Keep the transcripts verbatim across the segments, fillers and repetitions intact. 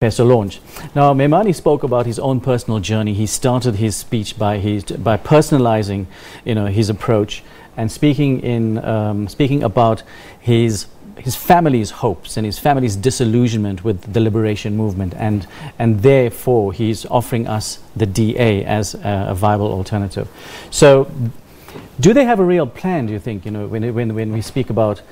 Pastor Launch. Now, Mehmani spoke about his own personal journey. He started his speech by his by personalizing, you know, his approach and speaking in um, speaking about his his family's hopes and his family's disillusionment with the liberation movement, and and therefore he's offering us the D A as a, a viable alternative. So, do they have a real plan? Do you think, you know, when when when we speak about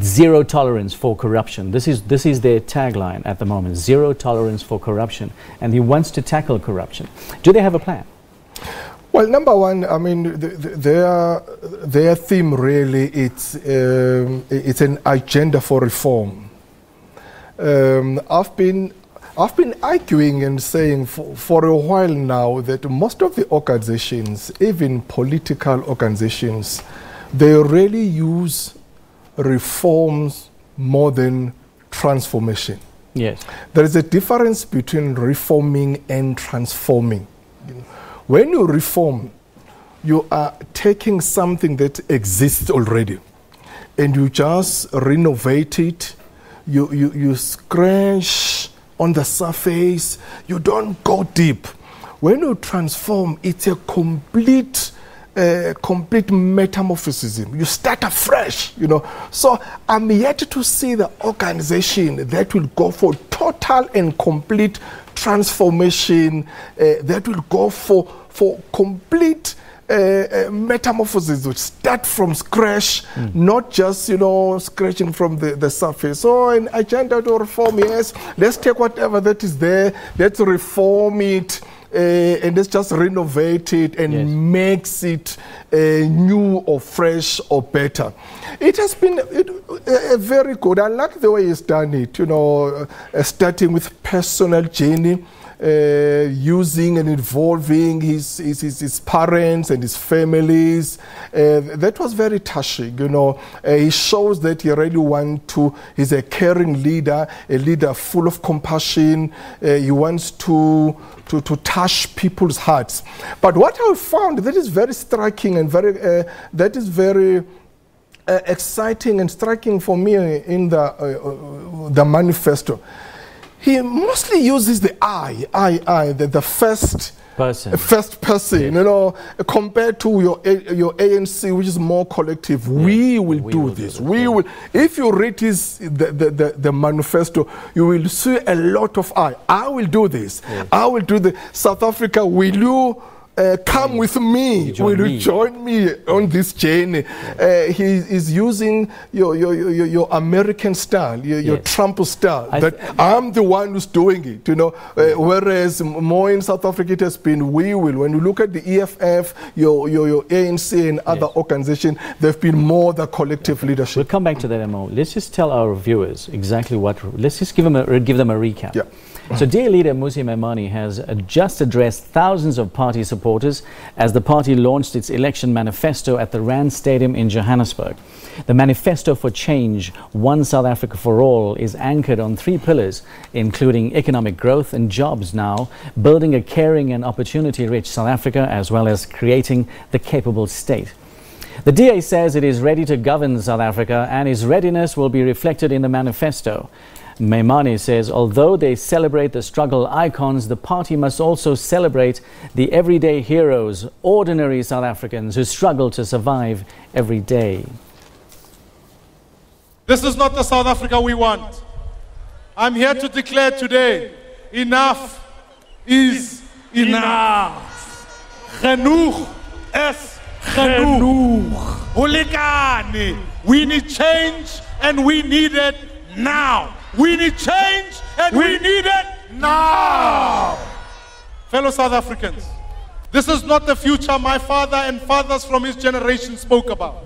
zero tolerance for corruption? This is this is their tagline at the moment, zero tolerance for corruption, and he wants to tackle corruption. Do they have a plan? Well, number one, I mean, th th their their theme really it's um, it's an agenda for reform. Um, I've been I've been arguing and saying for, for a while now that most of the organizations, even political organizations, they really use reforms more than transformation. Yes. There is a difference between reforming and transforming. When you reform, you are taking something that exists already and you just renovate it, you, you, you scratch on the surface, you don't go deep. When you transform, it's a complete Uh, complete metamorphosis. You start afresh, you know. So I'm yet to see the organization that will go for total and complete transformation, uh, that will go for for complete uh, uh, metamorphosis, which start from scratch, mm. not just, you know, scratching from the, the surface. So an agenda to reform, yes, let's take whatever that is there, let's reform it. Uh, and let's just renovate it and yes. makes it uh, new or fresh or better. It has been it, uh, very good. I like the way he's done it, you know, uh, starting with personal journey, uh, using and involving his, his, his, his parents and his families. Uh, that was very touching, you know. Uh, he shows that he really wants to, he's a caring leader, a leader full of compassion. Uh, he wants to To, to touch people's hearts. But what I found that is very striking and very uh, that is very uh, exciting and striking for me in the uh, uh, the manifesto, he mostly uses the I, I, I, the, the first person, first person, yes. you know, compared to your a, your A N C, which is more collective. Yeah. We will we do will this. Do we yeah. will. If you read this, the, the the the manifesto, you will see a lot of I. I will do this. Yes. I will do the South Africa. Will you? Uh, come with me, will you join me on this journey? Uh, he is using your, your, your, your American style, your, your yes. Trump style, I that I'm the one who's doing it, you know, uh, whereas more in South Africa it has been we will. When you look at the E F F, your, your, your A N C and other yes. organizations, they've been more the collective okay. leadership. We'll come back to that in a moment. Let's just tell our viewers exactly what, let's just give them a, give them a recap. Yeah. So D A leader Musi Maimane has uh, just addressed thousands of party supporters as the party launched its election manifesto at the Rand Stadium in Johannesburg. The manifesto for change, One South Africa for All, is anchored on three pillars, including economic growth and jobs now, building a caring and opportunity-rich South Africa, as well as creating the capable state. The D A says it is ready to govern South Africa and its readiness will be reflected in the manifesto. Mehmani says, although they celebrate the struggle icons, the party must also celebrate the everyday heroes, ordinary South Africans who struggle to survive every day. This is not the South Africa we want. I'm here to declare today, enough is enough. Genoeg is genoeg. We need change and we need it now. We need change and we, we need it now. Fellow South Africans, this is not the future my father and fathers from his generation spoke about.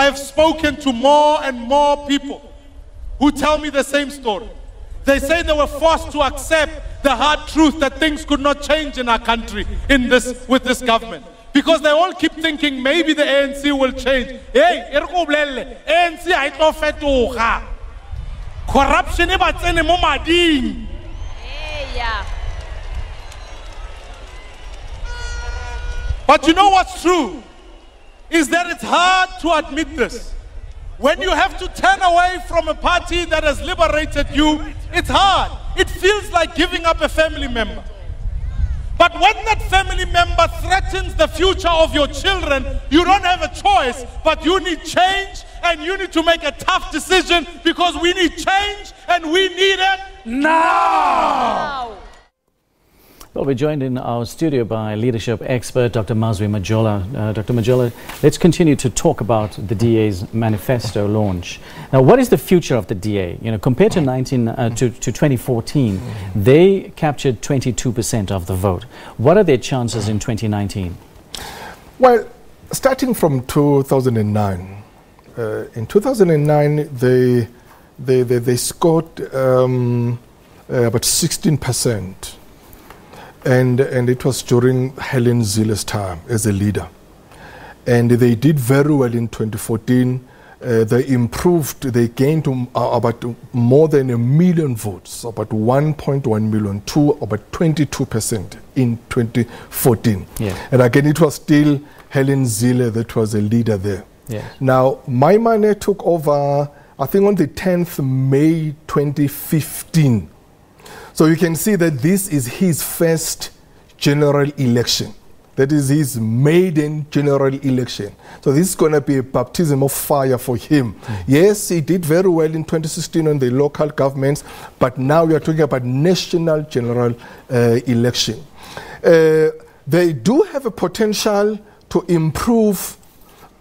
I have spoken to more and more people who tell me the same story. They say they were forced to accept the hard truth that things could not change in our country in this, with this government. Because they all keep thinking maybe the A N C will change. Hey, A N C I don't fetuha. Corruption is about any more money. But you know what's true is that it's hard to admit this. When you have to turn away from a party that has liberated you, it's hard. it feels like giving up a family member. But when that family member threatens the future of your children, you don't have a choice, but you need change and you need to make a tough decision, because we need change and we need it now. Well, we're joined in our studio by leadership expert Doctor Mazwi Majola. Uh, Doctor Majola, let's continue to talk about the D A's manifesto launch. Now, what is the future of the D A? You know, compared to nineteen uh, to, to twenty fourteen, they captured twenty-two percent of the vote. What are their chances in twenty nineteen? Well, starting from two thousand nine, uh, in two thousand nine they they they, they scored um, uh, about sixteen percent. And, and it was during Helen Zille's time as a leader. And they did very well in twenty fourteen. Uh, they improved, they gained um, uh, about more than a million votes, about one point one million, to about twenty-two percent in twenty fourteen. Yeah. And again, it was still Helen Zille that was a leader there. Yeah. Now, Maimane took over, I think, on the tenth of May twenty fifteen. So you can see that this is his first general election. That is his maiden general election. So this is going to be a baptism of fire for him. Mm. Yes, he did very well in twenty sixteen on the local governments, but now we are talking about national general uh, election. Uh, they do have a potential to improve,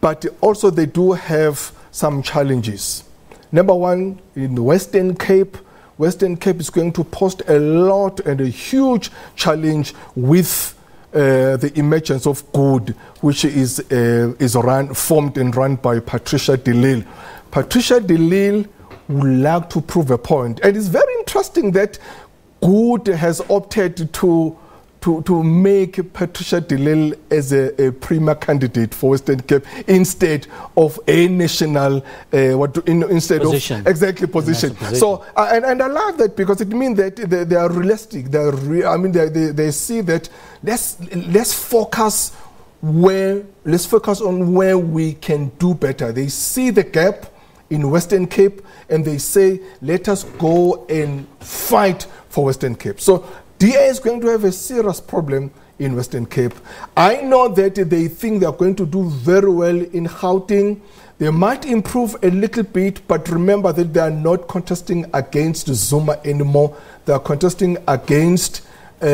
but also they do have some challenges. Number one, in the Western Cape, Western Cape is going to post a lot and a huge challenge with uh, the emergence of GOOD, which is, uh, is run, formed and run by Patricia DeLille. Patricia DeLille would like to prove a point. And it's very interesting that GOOD has opted to To, to make Patricia DeLille as a, a premier candidate for Western Cape instead of a national uh, what to, in, instead position. of exactly position. position. So uh, and, and I love that, because it means that they, they are realistic. They are re I mean they, they they see that let's let's focus where let's focus on where we can do better. They see the gap in Western Cape and they say, let us go and fight for Western Cape. So D A is going to have a serious problem in Western Cape. I know that they think they are going to do very well in Gauteng. They might improve a little bit, but remember that they are not contesting against Zuma anymore. They are contesting against uh,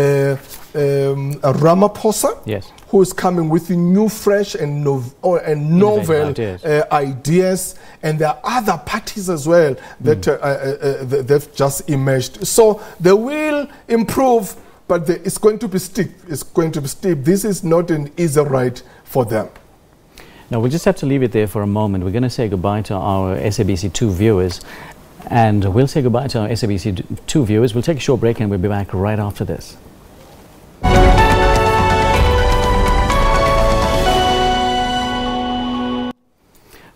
um, Ramaphosa, yes, who is coming with new, fresh and, nov oh, and novel ideas. Uh, ideas. And there are other parties as well that mm. uh, uh, uh, th they've just emerged. So they will improve, but the, it's going to be steep. It's going to be steep. This is not an easy ride for them. Now, we'll just have to leave it there for a moment. We're going to say goodbye to our S A B C Two viewers. And we'll say goodbye to our S A B C Two viewers. We'll take a short break and we'll be back right after this.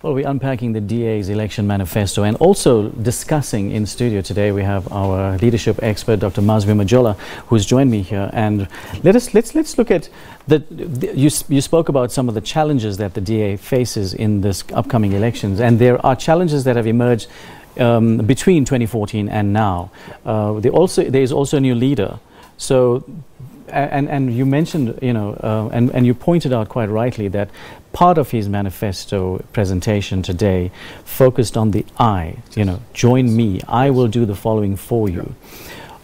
Well, we're unpacking the D A's election manifesto and also discussing in studio today. We have our leadership expert, Doctor Mazwi Majola, who's joined me here. And let us let's let's look at the, the you you spoke about some of the challenges that the D A faces in this upcoming elections, and there are challenges that have emerged um, between twenty fourteen and now. Uh, there also there is also a new leader, so. And, and you mentioned, you know, uh, and, and you pointed out quite rightly that part of his manifesto presentation today focused on the I, you know, join me, I will do the following for you.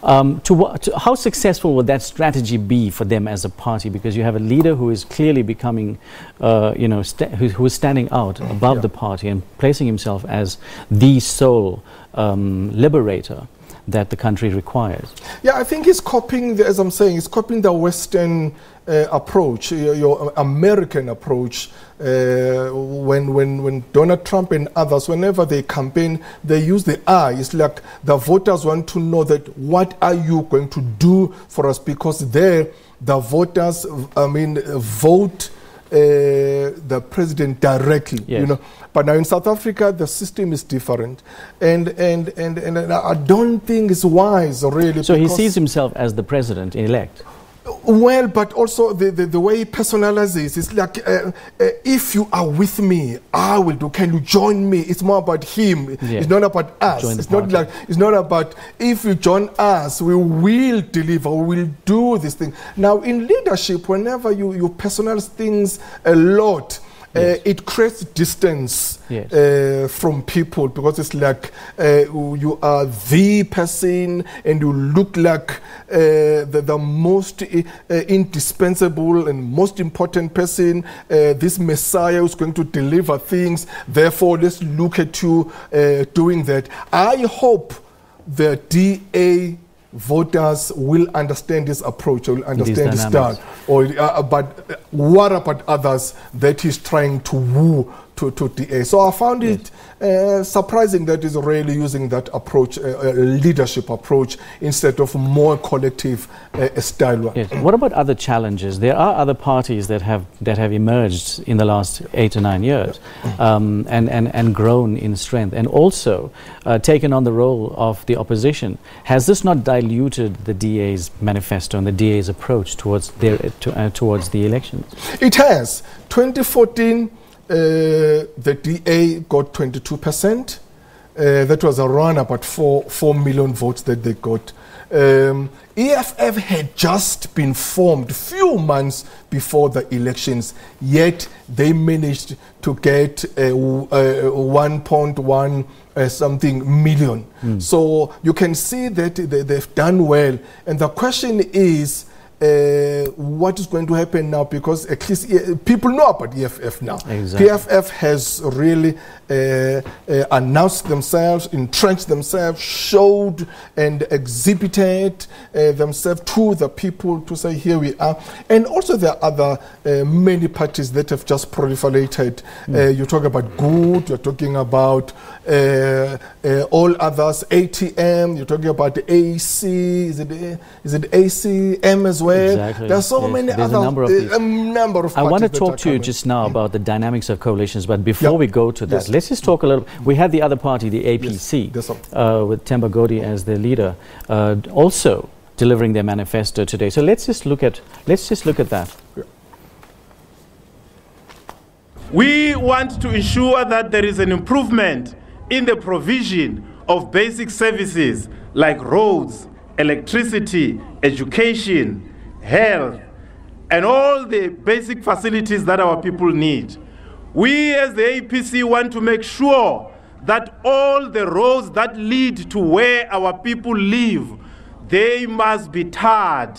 Um, to what, to how successful would that strategy be for them as a party? Because you have a leader who is clearly becoming, uh, you know, sta who, who is standing out above yeah. the party and placing himself as the sole um, liberator that the country requires. Yeah, I think it's copying, the, as I'm saying, it's copying the Western uh, approach, your, your American approach. Uh, when, when, when Donald Trump and others, whenever they campaign, they use the I. It's like the voters want to know that what are you going to do for us? Because there, the voters, I mean, vote Uh, the president directly, yes. you know. But now in South Africa, the system is different, and and and and I don't think it's wise, really. So he sees himself as the president-elect. Well, but also the, the, the way he personalizes, it's like, uh, uh, if you are with me, I will do, can you join me? It's more about him. Yeah. It's not about us. It's not like, it's not about, if you join us, we will deliver, we will do this thing. Now, in leadership, whenever you, you personalize things a lot, Uh, yes. it creates distance yes. uh, from people, because it's like uh, you are the person and you look like uh, the, the most I uh, indispensable and most important person, uh, this Messiah who's going to deliver things. Therefore, let's look at you uh, doing that. I hope the D A voters will understand this approach, will understand this style. Or, uh, but uh, what about others that he's trying to woo to, to D A? So I found yes. it uh, surprising that Israel is using that approach, uh, uh, leadership approach, instead of more collective uh, style one. Yes. What about other challenges? There are other parties that have that have emerged in the last eight or nine years, um, and, and, and grown in strength, and also uh, taken on the role of the opposition. Has this not diluted the D A's manifesto and the D A's approach towards their to, uh, towards the elections? It has. twenty fourteen, uh, the D A got twenty-two percent. Uh, that was around about four four million votes that they got. Um, E F F had just been formed few months before the elections, yet they managed to get uh, uh, one point one uh, something million. Mm. So you can see that they, they've done well. And the question is, Uh, what is going to happen now? Because at least e people know about E F F now. Exactly. E F F has really uh, uh, announced themselves, entrenched themselves, showed and exhibited uh, themselves to the people to say, here we are. And also there are other uh, many parties that have just proliferated. Mm. Uh, you talk about GOOD, you're talking about uh, uh, all others, A T M, you're talking about the A C, is it, is it A C M as well? Exactly. There are so yes. many There's other a number of, uh, a number of I want to talk to you just now about the dynamics of coalitions, but before yep. we go to that, yes. let's just talk a little. We had the other party, the A P C, yes. uh, with Temba Godi as their leader, uh, also delivering their manifesto today. So let's just look at let's just look at that. Yeah. We want to ensure that there is an improvement in the provision of basic services like roads, electricity, education, health, and all the basic facilities that our people need. We as the A P C want to make sure that all the roads that lead to where our people live, they must be tarred.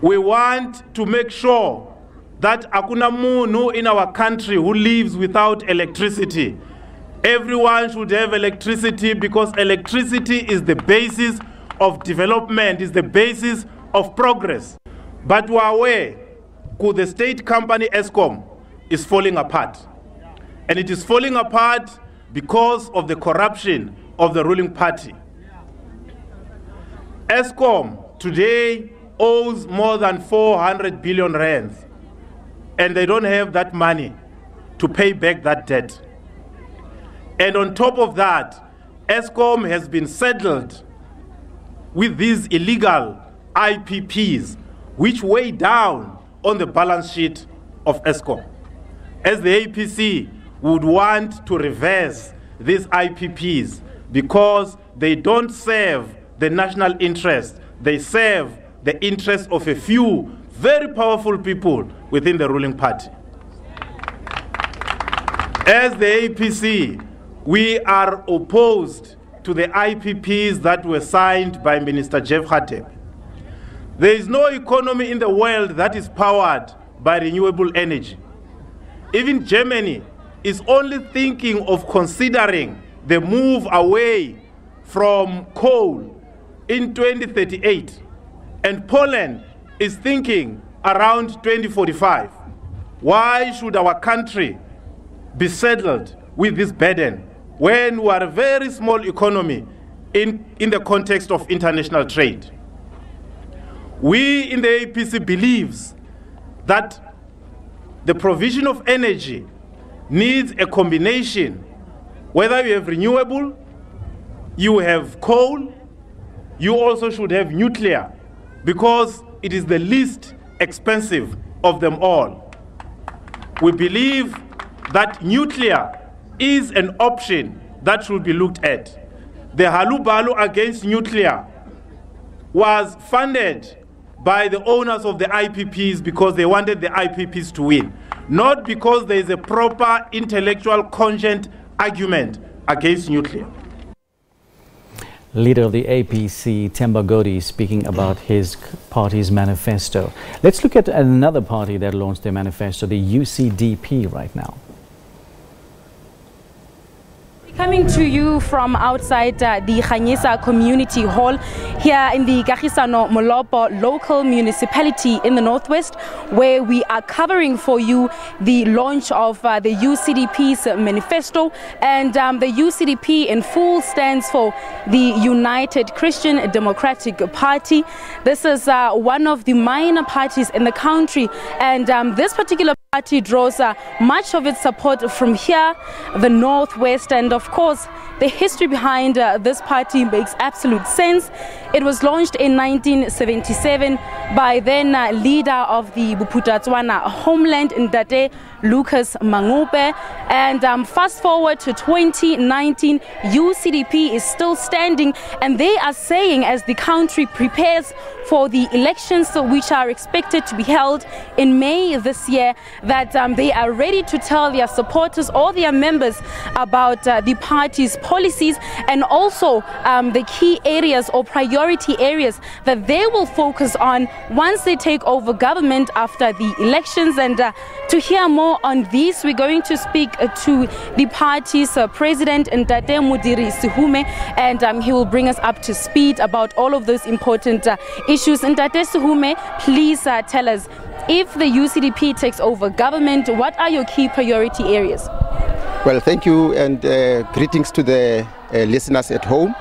We want to make sure that hakuna munu in our country who lives without electricity. Everyone should have electricity, because electricity is the basis of development, is the basis of progress. But we are aware that the state company Eskom is falling apart. And it is falling apart because of the corruption of the ruling party. Eskom today owes more than four hundred billion rands, and they don't have that money to pay back that debt. And on top of that, Eskom has been settled with these illegal I P Ps, which weigh down on the balance sheet of Eskom. As the A P C would want to reverse these I P Ps, because they don't serve the national interest, they serve the interest of a few very powerful people within the ruling party. As the A P C, we are opposed to the I P Ps that were signed by Minister Jeff Hatte. There is no economy in the world that is powered by renewable energy. Even Germany is only thinking of considering the move away from coal in twenty thirty-eight. And Poland is thinking around twenty forty-five. Why should our country be saddled with this burden when we are a very small economy in, in the context of international trade? We in the A P C believes that the provision of energy needs a combination, whether you have renewable, you have coal, you also should have nuclear, because it is the least expensive of them all. We believe that nuclear is an option that should be looked at. The halubalu against nuclear was funded by the owners of the I P Ps because they wanted the I P Ps to win, not because there is a proper intellectual cogent argument against nuclear. Leader of the A P C, Temba Godi, speaking about his party's manifesto. Let's look at another party that launched their manifesto, the U C D P, right now. Coming to you from outside uh, the Ganyesa Community Hall here in the Gahisano Molopo local municipality in the Northwest, where we are covering for you the launch of uh, the U C D P's manifesto. And um, the U C D P in full stands for the United Christian Democratic Party. This is uh, one of the minor parties in the country, and um, this particular party draws uh, much of its support from here, the Northwest, and of course the history behind uh, this party makes absolute sense. It was launched in nineteen seventy-seven by then uh, leader of the Bophuthatswana homeland, Ndate Lucas Mangope, and um, fast forward to twenty nineteen, U C D P is still standing, and they are saying, as the country prepares for the elections which are expected to be held in May this year, that um, they are ready to tell their supporters or their members about uh, the party's policies, and also um, the key areas or priority areas that they will focus on once they take over government after the elections. And uh, to hear more on this, we're going to speak uh, to the party's uh, president, Ndate Modiri Sehume, and um, he will bring us up to speed about all of those important uh, issues. Ndate Sehume, please uh, tell us, if the U C D P takes over government, what are your key priority areas? Well, thank you, and uh, greetings to the uh, listeners at home.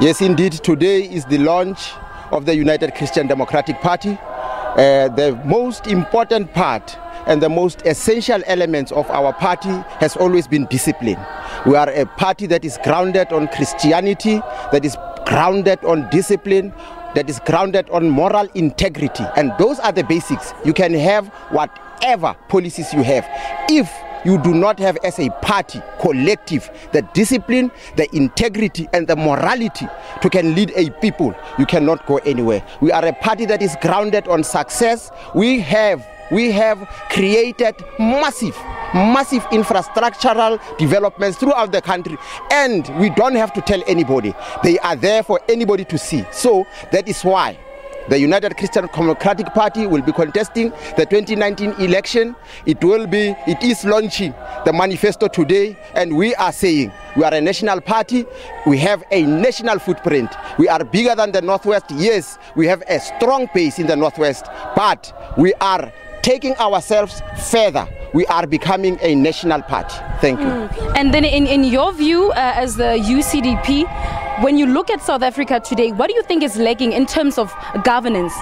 Yes, indeed, today is the launch of the United Christian Democratic Party. Uh, the most important part and the most essential elements of our party has always been discipline. We are a party that is grounded on Christianity, that is grounded on discipline, that is grounded on moral integrity. And those are the basics. You can have whatever policies you have, if you do not have, as a party collective, the discipline, the integrity, and the morality to can lead a people, you cannot go anywhere. We are a party that is grounded on success. We have we have created massive, massive infrastructural developments throughout the country, and we don't have to tell anybody. They are there for anybody to see. So that is why the United Christian Democratic Party will be contesting the twenty nineteen election. It will be, it is launching the manifesto today, and we are saying we are a national party. We have a national footprint. We are bigger than the Northwest. Yes, we have a strong base in the Northwest, but we are taking ourselves further. We are becoming a national party. Thank you. Mm. And then in, in your view, uh, as the U C D P, when you look at South Africa today, what do you think is lacking in terms of governance?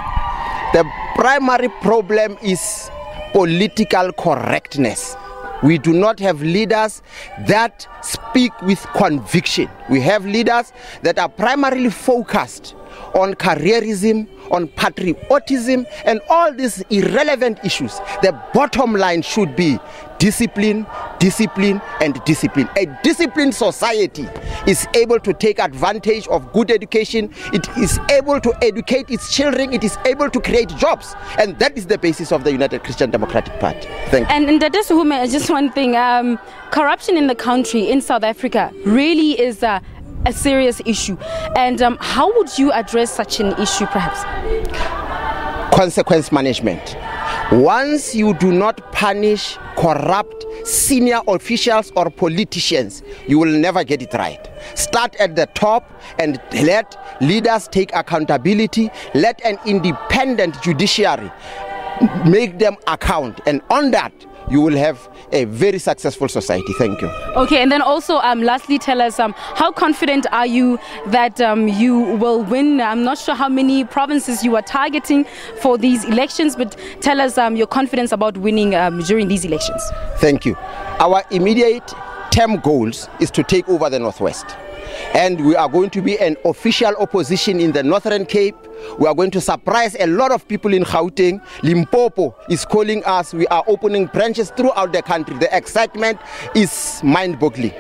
The primary problem is political correctness. We do not have leaders that speak with conviction. We have leaders that are primarily focused on careerism, on patriotism, and all these irrelevant issues. The bottom line should be discipline, discipline, and discipline. A disciplined society is able to take advantage of good education. It is able to educate its children. It is able to create jobs. And that is the basis of the United Christian Democratic Party. Thank you. And, and that is just one thing. Um, corruption in the country, in South Africa, really is a uh, a serious issue. And um, how would you address such an issue? Perhaps consequence management. Once you do not punish corrupt senior officials or politicians, you will never get it right. Start at the top and let leaders take accountability. Let an independent judiciary make them account, and on that you will have a very successful society. Thank you. Okay, and then also, um, lastly, tell us, um, how confident are you that um, you will win? I'm not sure how many provinces you are targeting for these elections, but tell us um, your confidence about winning um, during these elections. Thank you. Our immediate term goals is to take over the Northwest. and we are going to be an official opposition in the Northern Cape. We are going to surprise a lot of people in Gauteng. Limpopo is calling us. We are opening branches throughout the country. The excitement is mind-boggling.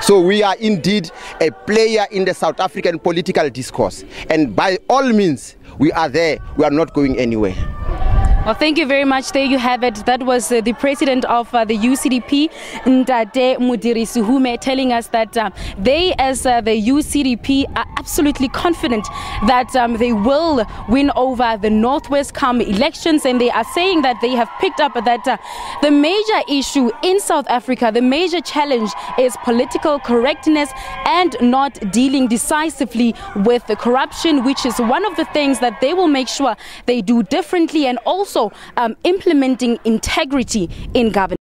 So we are indeed a player in the South African political discourse. And by all means, we are there. We are not going anywhere. Well, thank you very much. There you have it. That was uh, the president of uh, the U C D P, Ndate Modiri Sehume, telling us that uh, they, as uh, the U C D P, are absolutely confident that um, they will win over the Northwest come elections. And they are saying that they have picked up that uh, the major issue in South Africa, the major challenge, is political correctness and not dealing decisively with the corruption, which is one of the things that they will make sure they do differently, and also So, um, implementing integrity in government.